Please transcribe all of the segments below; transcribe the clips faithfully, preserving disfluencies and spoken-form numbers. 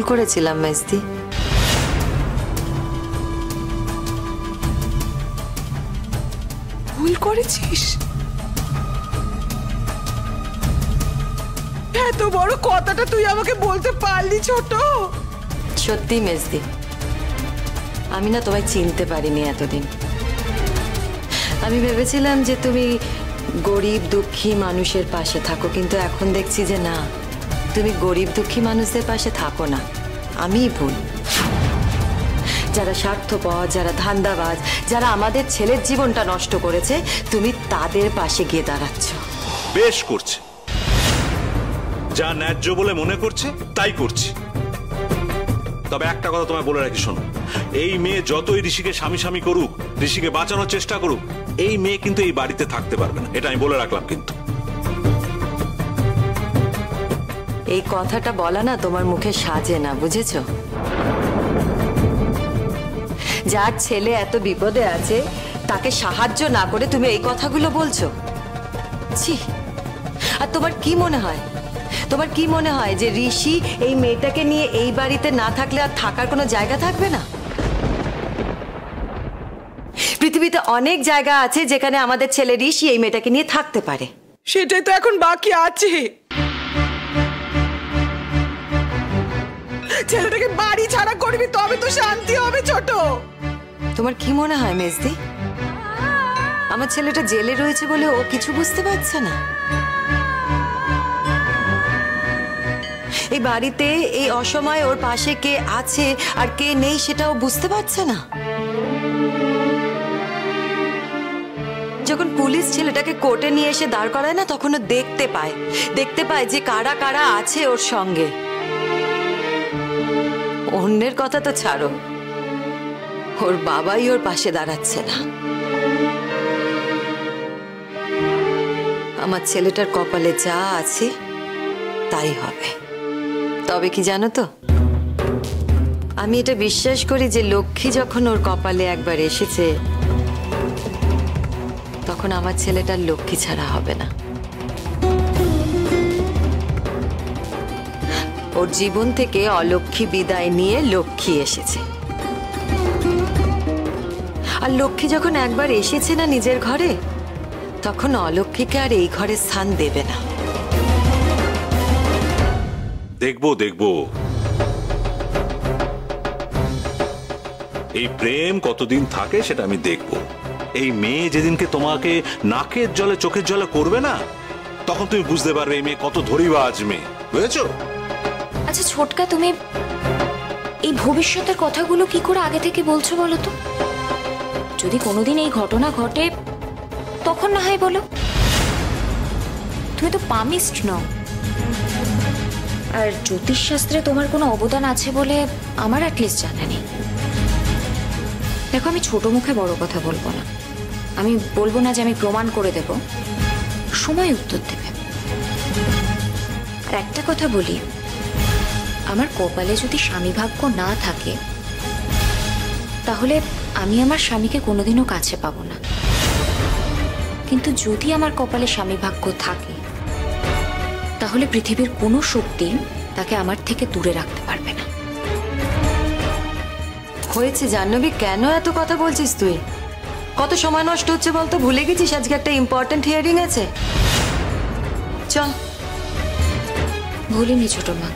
ভুল করেছিলাম মেসদি। ভুল করেছিস? এত বড় কথাটা তুই আমাকে বলতে পারলি ছোট? সত্যি মেসদি, আমি না তোমায় চিনতে পারিনি এতদিন। আমি ভেবেছিলাম যে তুমি গরিব দুঃখী মানুষের পাশে থাকো, কিন্তু এখন দেখছি যে না, তুমি গরিব দুঃখী মানুষদের পাশে থাকো না, আমি ভুল। যারা স্বার্থপর, যারা ধান্দাবাজ, যারা আমাদের ছেলের জীবনটা নষ্ট করেছে, তুমি তাদের পাশে গিয়ে দাঁড়াচ্ছ। বেশ করছে, যা ন্যায্য বলে মনে করছে তাই করছি। তবে একটা কথা তোমায় বলে রাখি শোনো, এই মেয়ে যতই ঋষিকে স্বামী স্বামী করুক, ঋষিকে বাঁচানোর চেষ্টা করুক, এই মেয়ে কিন্তু এই বাড়িতে থাকতে পারবে না, এটা আমি বলে রাখলাম। কিন্তু এই কথাটা বলা না তোমার মুখে সাজে না, বুঝেছ? যার ছেলে এত বিপদে আছে তাকে সাহায্য না করে তুমি এই কথাগুলো বলছো, ছি। আর তোমার কি মনে হয়, তোমার কি মনে হয় যে ঋষি এই মেয়েটাকে নিয়ে এই বাড়িতে না থাকলে আর থাকার কোনো জায়গা থাকবে না? পৃথিবীতে অনেক জায়গা আছে যেখানে আমাদের ছেলে ঋষি এই মেয়েটাকে নিয়ে থাকতে পারে। সেটাই তো এখন বাকি আছে, ছেলেটাকে বাড়ি ছাড়া করবি তবে তো শান্তি হবে ছোট। তোমার কি মনে হয় মেজদি, আমার ছেলেটা জেলে রয়েছে বলে ও কিছু বুঝতে পারছে না? এই বাড়িতে এই অসময়ে ওর পাশে কে আছে আর কে নেই সেটাও বুঝতে পারছে না? যখন পুলিশ ছেলেটাকে কোর্টে নিয়ে এসে দাঁড় করায় না, তখন ও দেখতে পায়, দেখতে পায় যে কারা কারা আছে ওর সঙ্গে। অন্যের কথা তো ছাড়ো, ওর বাবাই ওর পাশে দাঁড়াচ্ছে না। আমার ছেলেটার কপালে যা আছে তাই হবে। তবে কি জানো তো, আমি এটা বিশ্বাস করি যে লক্ষ্মী যখন ওর কপালে একবার এসেছে, তখন আমার ছেলেটার লক্ষ্মী ছাড়া হবে না। ওর জীবন থেকে অলক্ষ্মী বিদায় নিয়ে লক্ষ্মী এসেছে, আর লক্ষ্মী যখন একবার এসেছে না নিজের ঘরে, তখন অলক্ষ্মীকে আর এই ঘরে স্থান দেবে না। দেখবো দেখবো এই প্রেম কতদিন থাকে, সেটা আমি দেখবো। এই মেয়ে যেদিনকে তোমাকে নাকের জলে চোখের জলে করবে না, তখন তুমি বুঝতে পারবে এই মেয়ে কত ধরিবাজ মেয়ে, বুঝেছো? আচ্ছা ছোটকা, তুমি এই ভবিষ্যতের কথাগুলো কি করে আগে থেকে বলছো বলো তো? যদি কোনোদিন এই ঘটনা ঘটে তখন না হয় বলো, তুমি তো পামিস্ট নও। আর জ্যোতিষশাস্ত্রে তোমার কোনো অবদান আছে বলে আমার অ্যাটলিস্ট জানা নেই। দেখো, আমি ছোট মুখে বড় কথা বলবো না, আমি বলবো না যে আমি প্রমাণ করে দেব, সময় উত্তর দেবে। আর একটা কথা বলি, আমার কপালে যদি স্বামী ভাগ্য না থাকে, তাহলে আমি আমার স্বামীকে কোনোদিনও কাছে পাবো না। কিন্তু যদি আমার কপালে স্বামী ভাগ্য থাকে, তাহলে পৃথিবীর কোনো শক্তি তাকে আমার থেকে দূরে রাখতে পারবে না। হয়েছে জাহ্নবী, কেন এত কথা বলছিস তুই? কত সময় নষ্ট হচ্ছে বলতো? ভুলে গেছিস আজকে একটা ইম্পর্টেন্ট হিয়ারিং আছে? চল। ভুলিনি ছোট মা,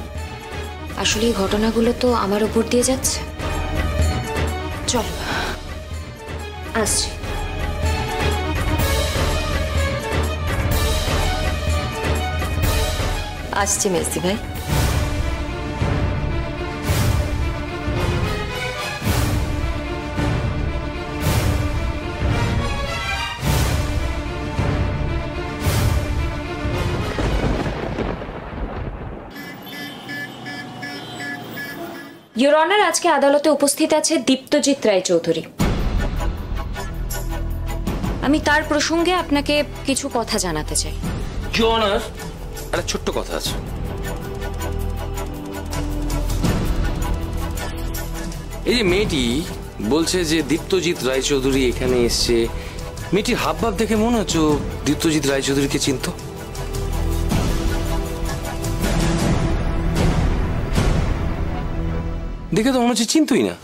আসলে এই ঘটনাগুলো তো আমার উপর দিয়ে যাচ্ছে। চল আসছি। আসছি মেসি ভাই। ইউর অনার, আজকে আদালতে উপস্থিত আছে দীপ্তজিৎ রায় চৌধুরী। আমি তার প্রসঙ্গে আপনাকে কিছু কথা জানাতে চাই। ইউর অনার, একটা ছোট্ট কথা আছে। এই যে মেয়েটি বলছে যে দীপ্তজিৎ রায় চৌধুরী এখানে এসছে, মেয়েটির হাবভাব দেখে মনে হচ্ছে দীপ্তজিৎ রায় চৌধুরীকে চিনত। দেখে তো মনে হচ্ছে চিনতই না।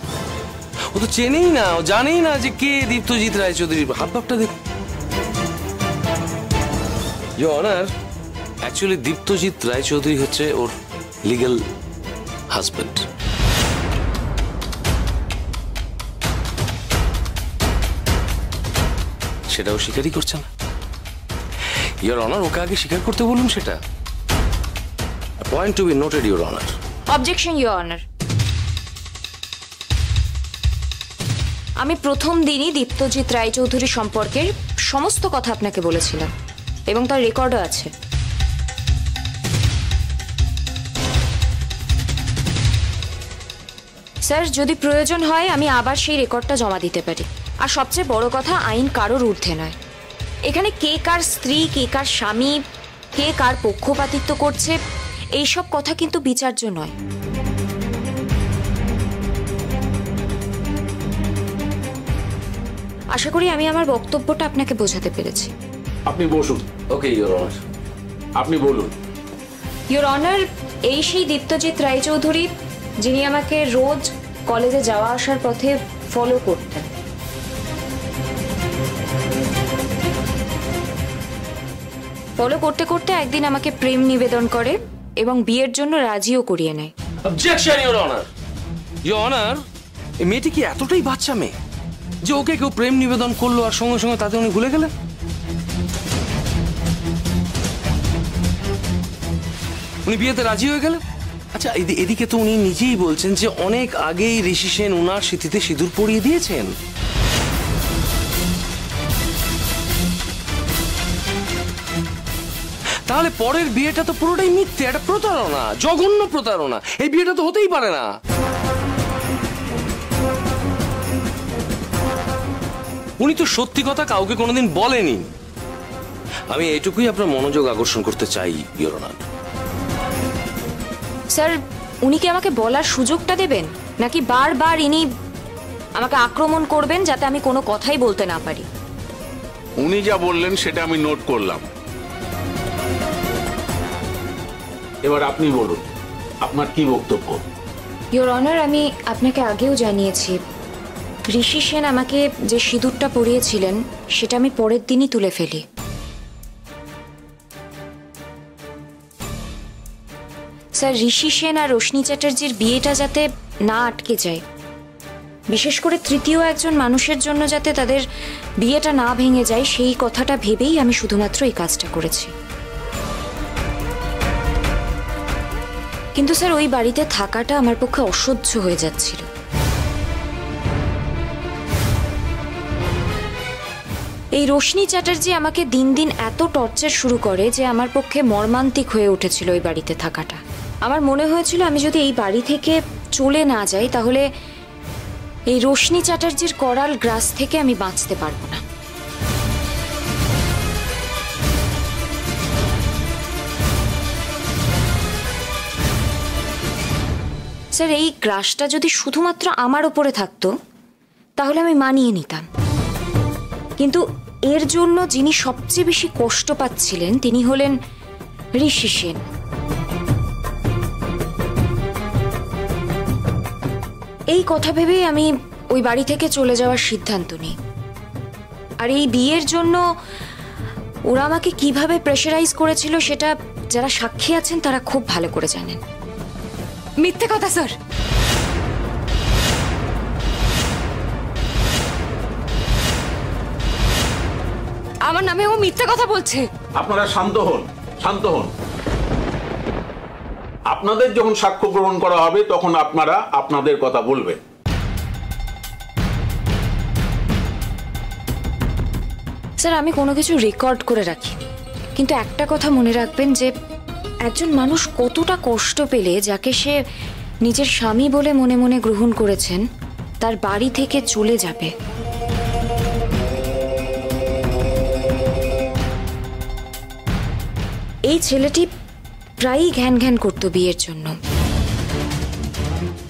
ও তো চেনেই না, ও জানেই না যে কে দীপ্তজিৎ রায় চৌধুরী। হাবভাবটা দেখো। Your honour, actually Diptajit Roy Chowdhury হচ্ছে ওর লিগ্যাল হাজব্যান্ড। সেটাও স্বীকারই করছে না। ইয়োর অনার, ওকে আগে স্বীকার করতে বলুন সেটা। Point to be noted, Your Honor. Objection, Your Honor. আমি প্রথম দিনই দীপ্তজিৎ রায়চৌধুরী সম্পর্কে সমস্ত কথা আপনাকে বলেছিলাম এবং তার রেকর্ডও আছে। স্যার, যদি প্রয়োজন হয় আমি আবার সেই রেকর্ডটা জমা দিতে পারি। আর সবচেয়ে বড় কথা, আইন কারোর ঊর্ধ্বে নয়। এখানে কে কার স্ত্রী, কে কার স্বামী, কে কার পক্ষপাতিত্ব করছে, এইসব কথা কিন্তু বিচার্য নয়। আশা করি আমি আমার বক্তব্যটা আপনাকে বোঝাতে পেরেছি। আপনি বসুন। ওকে ইয়োর অনার, আপনি বলুন। ইয়োর অনার, এই সেই দীপ্তজিৎ রায়চৌধুরী যিনি আমাকে রোজ কলেজে যাওয়া আসার পথে ফলো করতেন। ফলো করতে করতে একদিন আমাকে প্রেম নিবেদন করে এবং বিয়ের জন্য রাজিও করিয়ে নেয়। Objection, your honour. Your honour, এই মেয়েটি কি এতটাই বাচ্চা মেয়ে যে ওকে কেউ প্রেম নিবেদন করলো আর সঙ্গে সঙ্গে তাতে উনি ভুলে গেলেন? উনি বিয়েতে রাজি হয়ে গেলেন। আচ্ছা, এদিকে তো উনি নিজেই বলছেন যে অনেক আগেই ঋষি সেন ওনার স্মৃতিতে সিঁদুর পরিয়ে দিয়েছেন। তাহলে পরের বিয়েটা তো পুরোটাই মিথ্যে, একটা প্রতারণা, জঘন্য প্রতারণা। এই বিয়েটা তো হতেই পারে না। উনি তো সত্যি কথা কাউকে কোনোদিন বলেনি। আমি এইটুকুই আপনার মনোযোগ আকর্ষণ করতে চাই ইয়োর অনার। স্যার, উনি কি আমাকে বলার সুযোগটা দেবেন, নাকি বারবার ইনি আমাকে আক্রমণ করবেন যাতে আমি কোনো কথাই বলতে না পারি? উনি যা বললেন সেটা আমি নোট করলাম। এবার আপনি বলুন, আপনার কি বক্তব্য? ইয়োর অনার, আমি আপনাকে আগেও জানিয়েছি, ঋষি সেন আমাকে যে সিঁদুরটা পরিয়েছিলেন সেটা আমি পরের দিনই তুলে ফেলি। স্যার, ঋষি সেন আর রোশনি চ্যাটার্জির বিয়েটা যাতে না আটকে যায়, বিশেষ করে তৃতীয় একজন মানুষের জন্য যাতে তাদের বিয়েটা না ভেঙে যায়, সেই কথাটা ভেবেই আমি শুধুমাত্র এই কাজটা করেছি। কিন্তু স্যার, ওই বাড়িতে থাকাটা আমার পক্ষে অসহ্য হয়ে যাচ্ছিল। এই রোশনি চ্যাটার্জি আমাকে দিন দিন এত টর্চার শুরু করে যে আমার পক্ষে মর্মান্তিক হয়ে উঠেছিল ওই বাড়িতে থাকাটা। আমার মনে হয়েছিল আমি যদি এই বাড়ি থেকে চলে না যাই তাহলে এই রোশনি চ্যাটার্জির করাল গ্রাস থেকে আমি বাঁচতে পারবো না। স্যার, এই গ্রাসটা যদি শুধুমাত্র আমার ওপরে থাকতো তাহলে আমি মানিয়ে নিতাম, কিন্তু এর জন্য যিনি সবচেয়ে বেশি কষ্ট পাচ্ছিলেন তিনি হলেন ঋষি সেন। এই কথা ভেবেই আমি ওই বাড়ি থেকে চলে যাওয়ার সিদ্ধান্ত নিই। আর এই বিয়ের জন্য ওরা আমাকে কিভাবে প্রেশারাইজ করেছিল সেটা যারা সাক্ষী আছেন তারা খুব ভালো করে জানেন। মিথ্যে কথা স্যার। আমার নামে ও মিথ্যে কথা বলছে। আপনারা শান্ত হন, শান্ত হন। আপনাদের যখন সাক্ষ্য গ্রহণ করা হবে তখন আপনারা আপনাদের কথা বলবেন। স্যার, আমি কোনো কিছু রেকর্ড করে রাখি, কিন্তু একটা কথা মনে রাখবেন যে একজন মানুষ কতটা কষ্ট পেলে যাকে সে নিজের স্বামী বলে মনে মনে গ্রহণ করেছেন তার বাড়ি থেকে চলে যাবে। এই ছেলেটি প্রায়ই ঘ্যান ঘ্যান করত বিয়ের জন্য,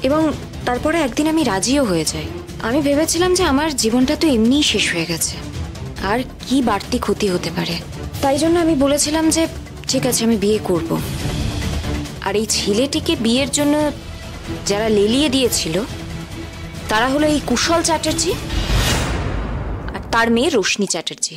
এবং তারপরে একদিন আমি রাজিও হয়ে যাই। আমি ভেবেছিলাম যে আমার জীবনটা তো এমনিই শেষ হয়ে গেছে, আর কি বাড়তি ক্ষতি হতে পারে। তাই জন্য আমি বলেছিলাম যে ঠিক আছে, আমি বিয়ে করব। আর এই ছেলেটিকে বিয়ের জন্য যারা লেলিয়ে দিয়েছিল তারা হলো এই কুশল চ্যাটার্জি আর তার মেয়ে রোশনি চ্যাটার্জি।